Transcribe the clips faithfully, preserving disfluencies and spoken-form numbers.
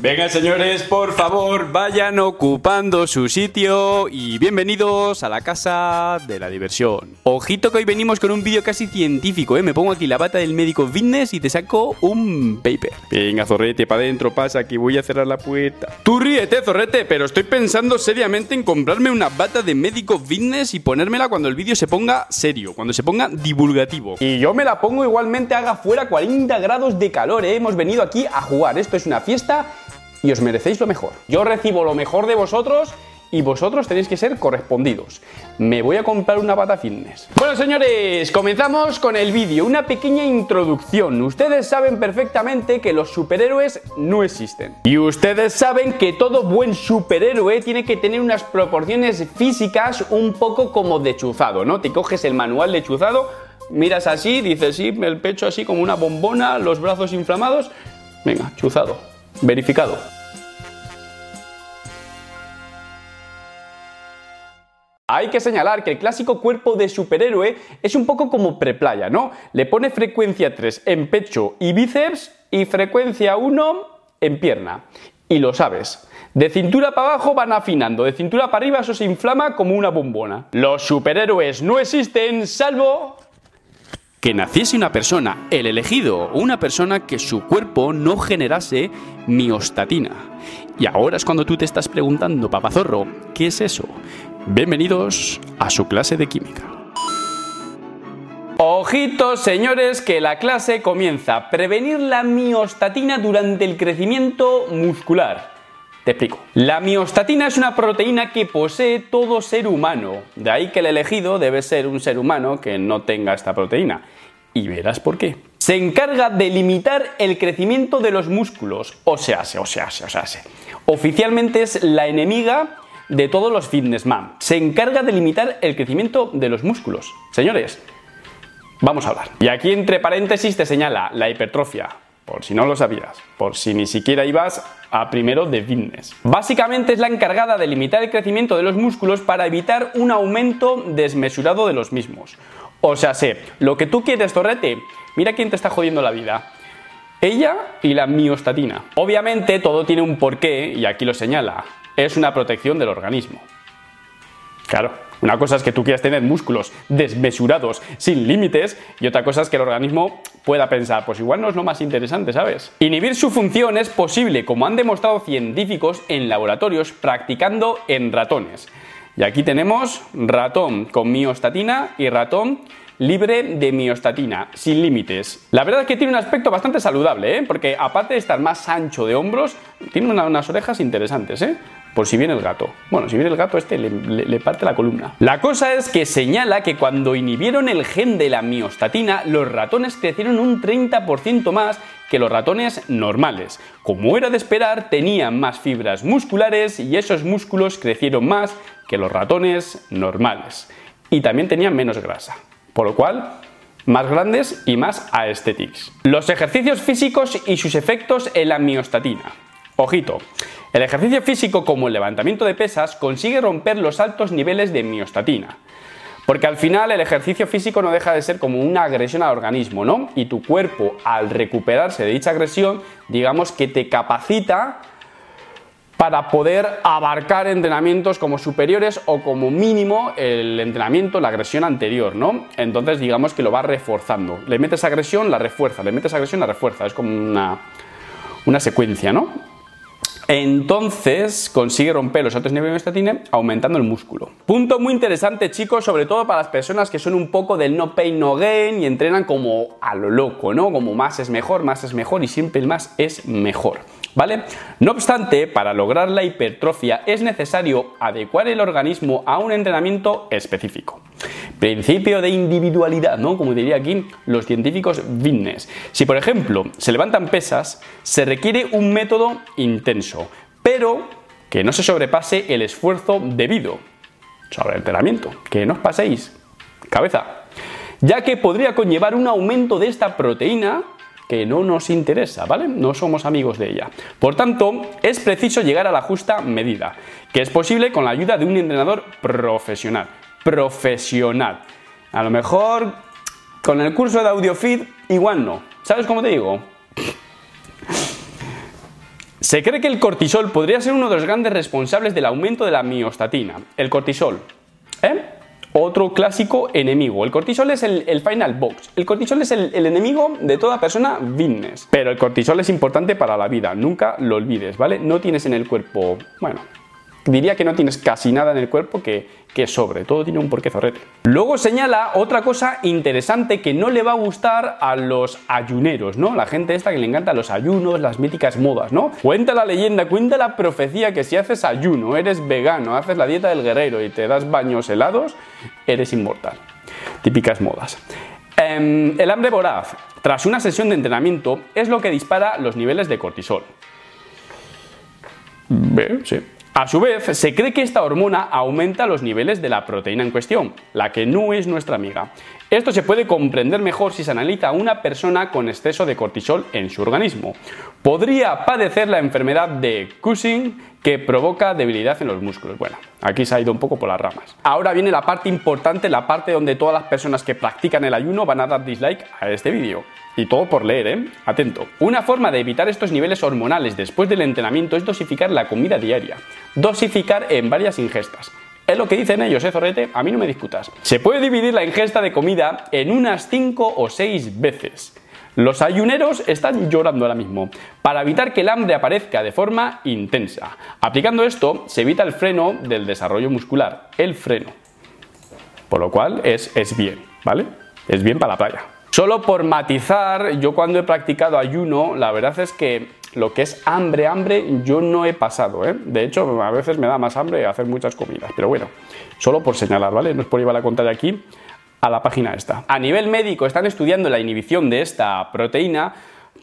Venga, señores, por favor, vayan ocupando su sitio y bienvenidos a la casa de la diversión. Ojito que hoy venimos con un vídeo casi científico, ¿eh? Me pongo aquí la bata del médico fitness y te saco un paper. Venga, zorrete, para adentro, pasa, que voy a cerrar la puerta. Tú ríete, zorrete, pero estoy pensando seriamente en comprarme una bata de médico fitness y ponérmela cuando el vídeo se ponga serio, cuando se ponga divulgativo. Y yo me la pongo igualmente, haga fuera cuarenta grados de calor, ¿eh? Hemos venido aquí a jugar, esto es una fiesta y os merecéis lo mejor. Yo recibo lo mejor de vosotros y vosotros tenéis que ser correspondidos. Me voy a comprar una bata fitness. Bueno, señores, comenzamos con el vídeo. Una pequeña introducción. Ustedes saben perfectamente que los superhéroes no existen. Y ustedes saben que todo buen superhéroe tiene que tener unas proporciones físicas un poco como de chuzado, ¿no? Te coges el manual de chuzado, miras así, dices, sí, el pecho así como una bombona, los brazos inflamados. Venga, chuzado. Verificado. Hay que señalar que el clásico cuerpo de superhéroe es un poco como preplaya, ¿no? Le pone frecuencia tres en pecho y bíceps y frecuencia uno en pierna. Y lo sabes. De cintura para abajo van afinando, de cintura para arriba eso se inflama como una bombona. Los superhéroes no existen salvo que naciese una persona, el elegido, una persona que su cuerpo no generase miostatina. Y ahora es cuando tú te estás preguntando, papazorro, ¿qué es eso? Bienvenidos a su clase de química. Ojitos, señores, que la clase comienza. Prevenir la miostatina durante el crecimiento muscular. Te explico. La miostatina es una proteína que posee todo ser humano. De ahí que el elegido debe ser un ser humano que no tenga esta proteína. Y verás por qué. Se encarga de limitar el crecimiento de los músculos. O sea, o sea, o sea. Oficialmente es la enemiga de todos los fitness man. Se encarga de limitar el crecimiento de los músculos. Señores, vamos a hablar. Y aquí entre paréntesis te señala la hipertrofia. Por si no lo sabías, por si ni siquiera ibas a primero de fitness. Básicamente es la encargada de limitar el crecimiento de los músculos para evitar un aumento desmesurado de los mismos. O sea, sé, lo que tú quieres, zorrete, mira quién te está jodiendo la vida. Ella y la miostatina. Obviamente todo tiene un porqué y aquí lo señala. Es una protección del organismo. Claro, una cosa es que tú quieras tener músculos desmesurados, sin límites, y otra cosa es que el organismo pueda pensar, pues igual no es lo más interesante, ¿sabes? Inhibir su función es posible, como han demostrado científicos en laboratorios practicando en ratones. Y aquí tenemos ratón con miostatina y ratón libre de miostatina, sin límites. La verdad es que tiene un aspecto bastante saludable, ¿eh? Porque aparte de estar más ancho de hombros, tiene una, unas orejas interesantes, ¿eh? Por si viene el gato. Bueno, si viene el gato este le, le, le parte la columna. La cosa es que señala que cuando inhibieron el gen de la miostatina, los ratones crecieron un treinta por ciento más que los ratones normales. Como era de esperar, tenían más fibras musculares y esos músculos crecieron más que los ratones normales. Y también tenían menos grasa. Por lo cual, más grandes y más aesthetics. Los ejercicios físicos y sus efectos en la miostatina. Ojito, el ejercicio físico como el levantamiento de pesas consigue romper los altos niveles de miostatina. Porque al final el ejercicio físico no deja de ser como una agresión al organismo, ¿no? Y tu cuerpo, al recuperarse de dicha agresión, digamos que te capacita para poder abarcar entrenamientos como superiores o como mínimo el entrenamiento, la agresión anterior, ¿no? Entonces digamos que lo va reforzando. Le metes agresión, la refuerza, le metes agresión, la refuerza. Es como una, una secuencia, ¿no? Entonces consigue romper los altos niveles de miostatina aumentando el músculo. Punto muy interesante, chicos, sobre todo para las personas que son un poco del no pain no gain y entrenan como a lo loco, ¿no? Como más es mejor, más es mejor y siempre el más es mejor. ¿Vale? No obstante, para lograr la hipertrofia es necesario adecuar el organismo a un entrenamiento específico. Principio de individualidad, ¿no? Como diría aquí los científicos fitness. Si, por ejemplo, se levantan pesas, se requiere un método intenso, pero que no se sobrepase el esfuerzo debido sobre el entrenamiento. Que no os paséis cabeza, ya que podría conllevar un aumento de esta proteína que no nos interesa, ¿vale? No somos amigos de ella. Por tanto, es preciso llegar a la justa medida, que es posible con la ayuda de un entrenador profesional. Profesional. A lo mejor con el curso de AudioFit igual no. ¿Sabes cómo te digo? Se cree que el cortisol podría ser uno de los grandes responsables del aumento de la miostatina. El cortisol, ¿eh? Otro clásico enemigo. El cortisol es el, el final box. El cortisol es el, el enemigo de toda persona fitness. Pero el cortisol es importante para la vida. Nunca lo olvides, ¿vale? No tienes en el cuerpo... Bueno, diría que no tienes casi nada en el cuerpo que, que sobre. Todo tiene un porqué zorrete. Luego señala otra cosa interesante que no le va a gustar a los ayuneros, ¿no? La gente esta que le encanta los ayunos, las míticas modas, ¿no? Cuenta la leyenda, cuenta la profecía que si haces ayuno, eres vegano, haces la dieta del guerrero y te das baños helados, eres inmortal. Típicas modas. Eh, el hambre voraz, tras una sesión de entrenamiento, es lo que dispara los niveles de cortisol. ¿Ve? Sí. A su vez, se cree que esta hormona aumenta los niveles de la proteína en cuestión, la que no es nuestra amiga. Esto se puede comprender mejor si se analiza a una persona con exceso de cortisol en su organismo. Podría padecer la enfermedad de Cushing, que provoca debilidad en los músculos. Bueno, aquí se ha ido un poco por las ramas. Ahora viene la parte importante, la parte donde todas las personas que practican el ayuno van a dar dislike a este vídeo. Y todo por leer, ¿eh? Atento. Una forma de evitar estos niveles hormonales después del entrenamiento es dosificar la comida diaria. Dosificar en varias ingestas. Es lo que dicen ellos, ¿eh, zorrete? A mí no me discutas. Se puede dividir la ingesta de comida en unas cinco o seis veces. Los ayuneros están llorando ahora mismo, para evitar que el hambre aparezca de forma intensa. Aplicando esto, se evita el freno del desarrollo muscular, el freno. Por lo cual es, es bien, ¿vale? Es bien para la playa. Solo por matizar, yo cuando he practicado ayuno, la verdad es que lo que es hambre, hambre, yo no he pasado, ¿eh? De hecho, a veces me da más hambre hacer muchas comidas, pero bueno, solo por señalar, ¿vale? No es por llevar la cuenta de aquí a la página esta. A nivel médico están estudiando la inhibición de esta proteína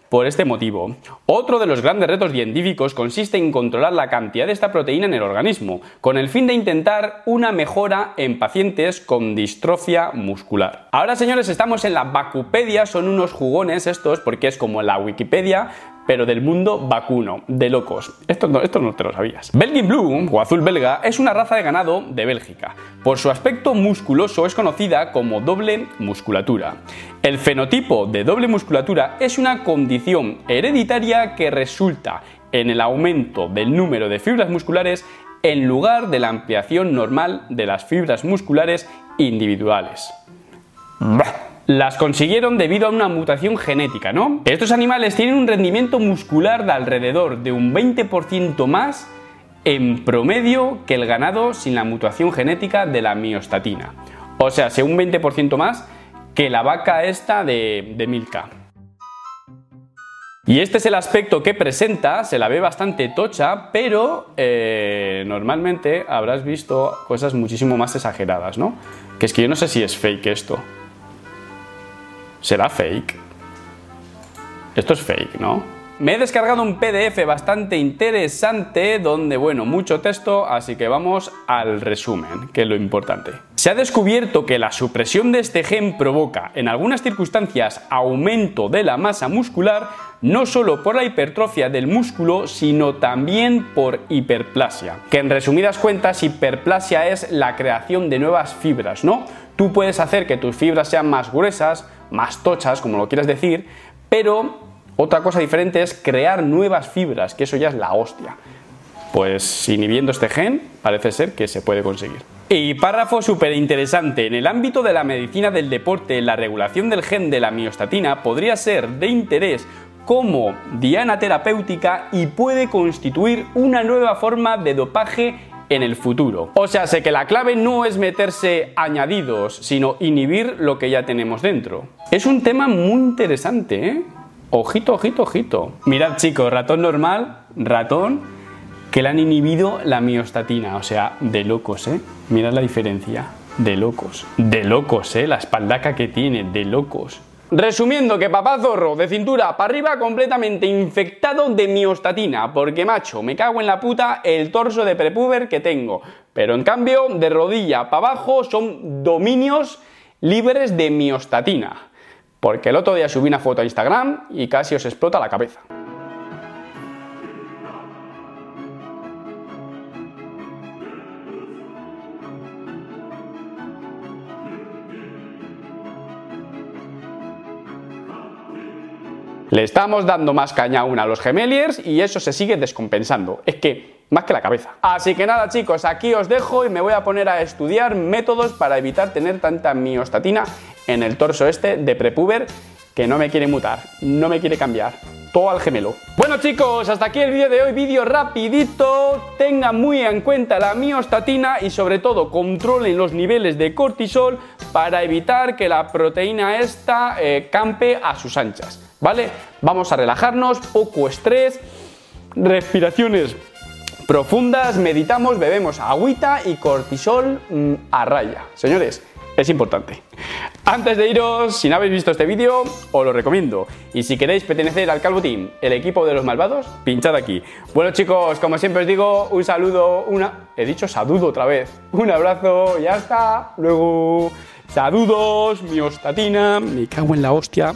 por este motivo. Otro de los grandes retos científicos consiste en controlar la cantidad de esta proteína en el organismo, con el fin de intentar una mejora en pacientes con distrofia muscular. Ahora, señores, estamos en la Vacupedia, son unos jugones estos porque es como la Wikipedia, pero del mundo vacuno, de locos. Esto no, esto no te lo sabías. Belgian Blue, o azul belga, es una raza de ganado de Bélgica. Por su aspecto musculoso es conocida como doble musculatura. El fenotipo de doble musculatura es una condición hereditaria que resulta en el aumento del número de fibras musculares en lugar de la ampliación normal de las fibras musculares individuales. Bah. Las consiguieron debido a una mutación genética, ¿no? Estos animales tienen un rendimiento muscular de alrededor de un veinte por ciento más en promedio que el ganado sin la mutación genética de la miostatina. O sea, sea un veinte por ciento más que la vaca esta de, de Milka. Y este es el aspecto que presenta, se la ve bastante tocha, pero eh, normalmente habrás visto cosas muchísimo más exageradas, ¿no? Que es que yo no sé si es fake esto. ¿Será fake? Esto es fake, ¿no? Me he descargado un P D F bastante interesante donde, bueno, mucho texto, así que vamos al resumen, que es lo importante. Se ha descubierto que la supresión de este gen provoca, en algunas circunstancias, aumento de la masa muscular, no solo por la hipertrofia del músculo, sino también por hiperplasia. Que en resumidas cuentas, hiperplasia es la creación de nuevas fibras, ¿no? Tú puedes hacer que tus fibras sean más gruesas, más tochas, como lo quieras decir, pero otra cosa diferente es crear nuevas fibras, que eso ya es la hostia. Pues inhibiendo este gen parece ser que se puede conseguir. Y párrafo súper interesante. En el ámbito de la medicina del deporte, la regulación del gen de la miostatina podría ser de interés como diana terapéutica y puede constituir una nueva forma de dopaje en el futuro. O sea, sé que la clave no es meterse añadidos, sino inhibir lo que ya tenemos dentro. Es un tema muy interesante, ¿eh? Ojito, ojito, ojito. Mirad, chicos, ratón normal, ratón, que le han inhibido la miostatina. O sea, de locos, ¿eh? Mirad la diferencia. De locos. De locos, ¿eh? La espaldaca que tiene, de locos. Resumiendo, que papá zorro de cintura para arriba completamente infectado de miostatina, porque macho, me cago en la puta el torso de prepuber que tengo, pero en cambio de rodilla para abajo son dominios libres de miostatina, porque el otro día subí una foto a Instagram y casi os explota la cabeza. Le estamos dando más caña aún a los gemeliers y eso se sigue descompensando. Es que más que la cabeza. Así que nada, chicos, aquí os dejo y me voy a poner a estudiar métodos para evitar tener tanta miostatina en el torso este de prepuber, que no me quiere mutar, no me quiere cambiar. Todo al gemelo. Bueno, chicos, hasta aquí el vídeo de hoy. Vídeo rapidito. Tengan muy en cuenta la miostatina y sobre todo controlen los niveles de cortisol para evitar que la proteína esta eh, campe a sus anchas, ¿vale? Vamos a relajarnos, poco estrés, respiraciones profundas, meditamos, bebemos agüita y cortisol mmm, a raya. Señores, es importante. Antes de iros, si no habéis visto este vídeo, os lo recomiendo. Y si queréis pertenecer al Calvo Team, el equipo de los malvados, pinchad aquí. Bueno, chicos, como siempre os digo, un saludo, una... He dicho saludo otra vez. Un abrazo y hasta luego. Saludos, miostatina, me cago en la hostia.